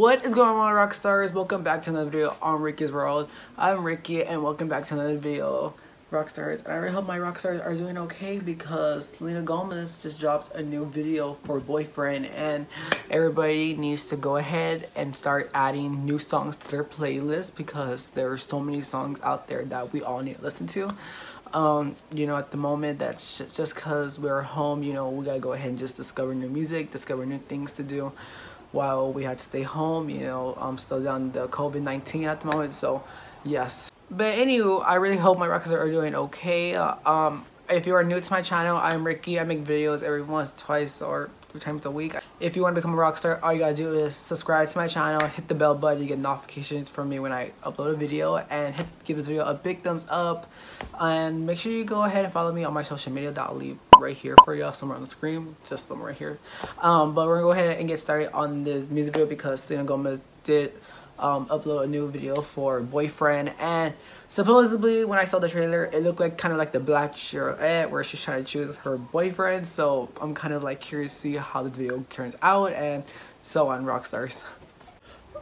What is going on, rock stars? Welcome back to another video on Ricky's World. I'm Ricky and welcome back to another video, rock stars. And I really hope my rock stars are doing okay, because Selena Gomez just dropped a new video for Boyfriend, and everybody needs to go ahead and start adding new songs to their playlist, because there are so many songs out there that we all need to listen to. You know, at the moment, that's just because we're home. You know, we gotta go ahead and just discover new music, discover new things to do while we had to stay home. You know, I'm still down the COVID-19 at the moment, so yes. But anywho, I really hope my rockers are doing okay. If you are new to my channel, I'm Ricky. I make videos every once, twice, or 3 times a week. If you want to become a rock star, all you gotta do is subscribe to my channel, hit the bell button, you get notifications from me when I upload a video, and give this video a big thumbs up, and make sure you go ahead and follow me on my social media that I'll leave right here for y'all, somewhere on the screen, just somewhere right here. But we're gonna go ahead and get started on this music video, because Selena Gomez did upload a new video for Boyfriend, and supposedly when I saw the trailer, it looked like kind of like The Bachelorette, where she's trying to choose her boyfriend. So I'm kind of like curious to see how this video turns out and so on, rock stars.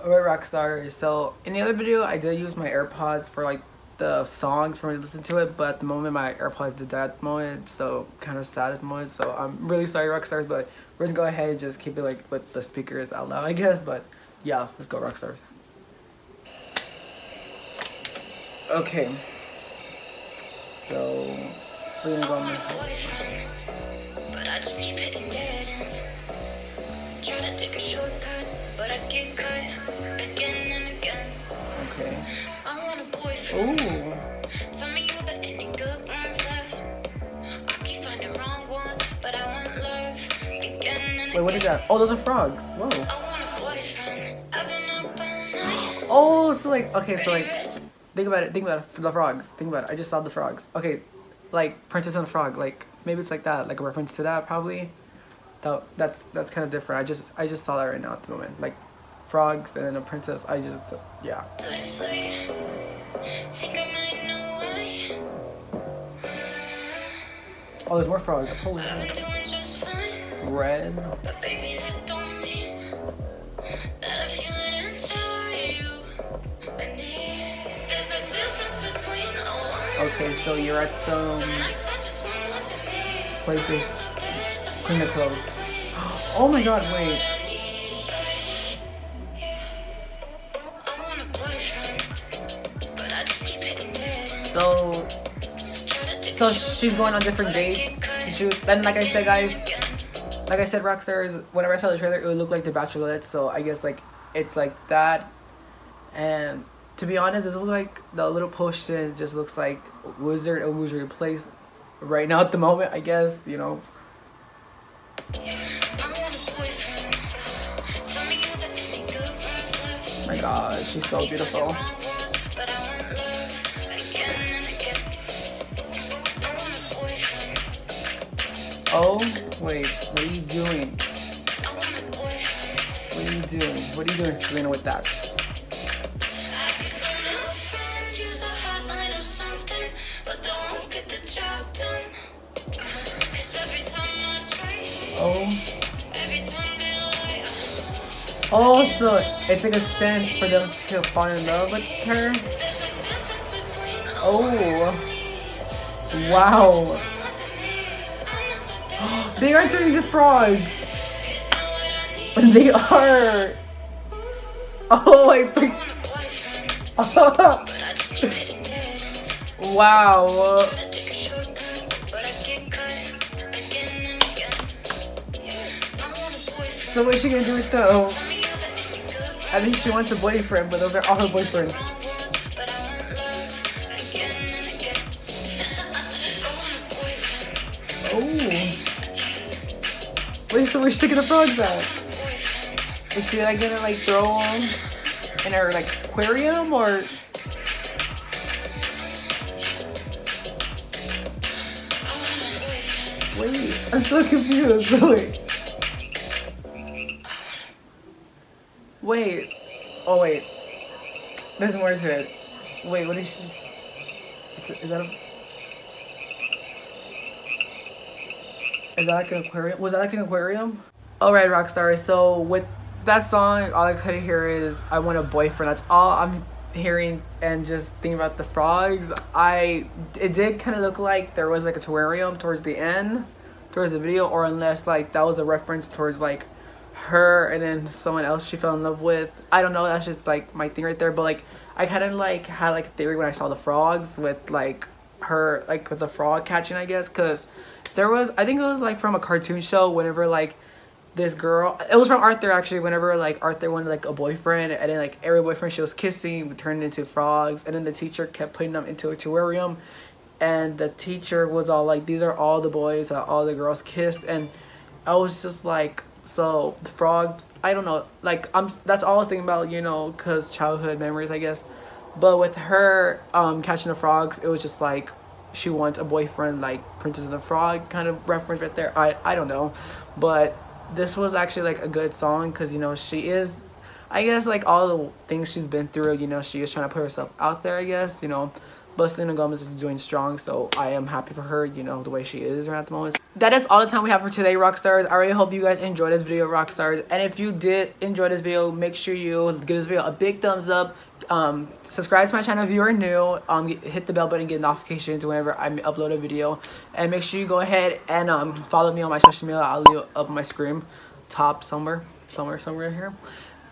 Alright, rock stars, so in the other video I did use my AirPods for like the songs for me to listen to it, but at the moment my AirPods did that at the moment, so kind of sad at the moment. So I'm really sorry, rock stars, but we're gonna go ahead and just keep it like with the speakers out loud, I guess. But yeah, let's go, rock stars. Okay, so Selena Gomez. But I just keep hitting dead ends. Try to take a shortcut, but I get cut again and again. Okay. I want a boyfriend. Ooh. Tell me you got any good ones left. I keep finding wrong ones, but I want love again and again. Wait, what is that? Oh, those are frogs. Whoa. I want a boyfriend. I've been up all night. Oh, so like, okay, so like, think about it, the frogs, think about it, I just saw the frogs. Okay, like Princess and the Frog, like maybe it's like that, like a reference to that probably. That's kind of different. I just saw that right now at the moment, like frogs and a princess. I just, yeah. Oh, there's more frogs, holy God. Red. Okay, so you're at some places. Clean the clothes. Oh my God! Wait. So she's going on different dates to choose. Then, like I said, guys, like I said, rockstars, whenever I saw the trailer, it would look like The Bachelorette. So I guess like it's like that, and. To be honest, this looks like the little potion just looks like wizard and wizard place right now at the moment, I guess, you know. Oh my God, she's so beautiful. Oh, wait, what are you doing? What are you doing? What are you doing, Selena, with that? Oh, so it took a sense for them to fall in love with her. Oh, wow. They are turning to frogs. They are. Oh, I think. Wow. So what's she gonna do with though? I think she wants a boyfriend, but those are all her boyfriends. Oh. Wait, so where's she taking the frogs at? Is she like gonna like throw them in her like aquarium or? Wait, I'm so confused. Wait. Wait, oh wait, there's more to it. Wait, what is she? Is that like an aquarium? Was that like an aquarium? All right, rock stars. So with that song, all I could hear is I want a boyfriend. That's all I'm hearing, and just thinking about the frogs. It did kind of look like there was like a terrarium towards the end, towards the video, or unless like that was a reference towards like her and then someone else she fell in love with. I don't know, that's just like my thing right there. But like I kind of like had like a theory when I saw the frogs with like her, like with the frog catching, I guess, because there was, I think it was like from a cartoon show whenever like this girl, it was from Arthur actually, whenever like Arthur wanted like a boyfriend, and then like every boyfriend she was kissing turned into frogs, and then the teacher kept putting them into a terrarium, and the teacher was all like, these are all the boys that all the girls kissed. And I was just like, so the frog, I don't know, like that's all I was thinking about, you know, because childhood memories, I guess. But with her catching the frogs, it was just like she wants a boyfriend, like Princess and the Frog kind of reference right there. I don't know, but this was actually like a good song, because you know, she is, I guess, like all the things she's been through, you know, she is trying to put herself out there, I guess, you know. But Selena Gomez is doing strong, so I am happy for her, you know, the way she is right at the moment. That is all the time we have for today, Rockstars. I really hope you guys enjoyed this video, Rockstars. And if you did enjoy this video, make sure you give this video a big thumbs up. Subscribe to my channel if you are new. Hit the bell button, get notifications whenever I upload a video. And make sure you go ahead and follow me on my social media. I'll leave up my screen top somewhere here.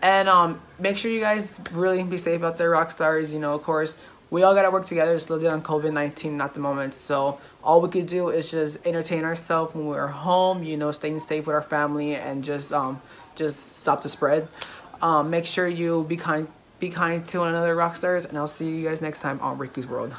And make sure you guys really be safe out there, Rockstars. You know, of course, we all gotta work together to slow down COVID-19 at the moment. So all we could do is just entertain ourselves when we're home, you know, staying safe with our family, and just stop the spread. Make sure you be kind to one another, Rockstars, and I'll see you guys next time on Ricky's World.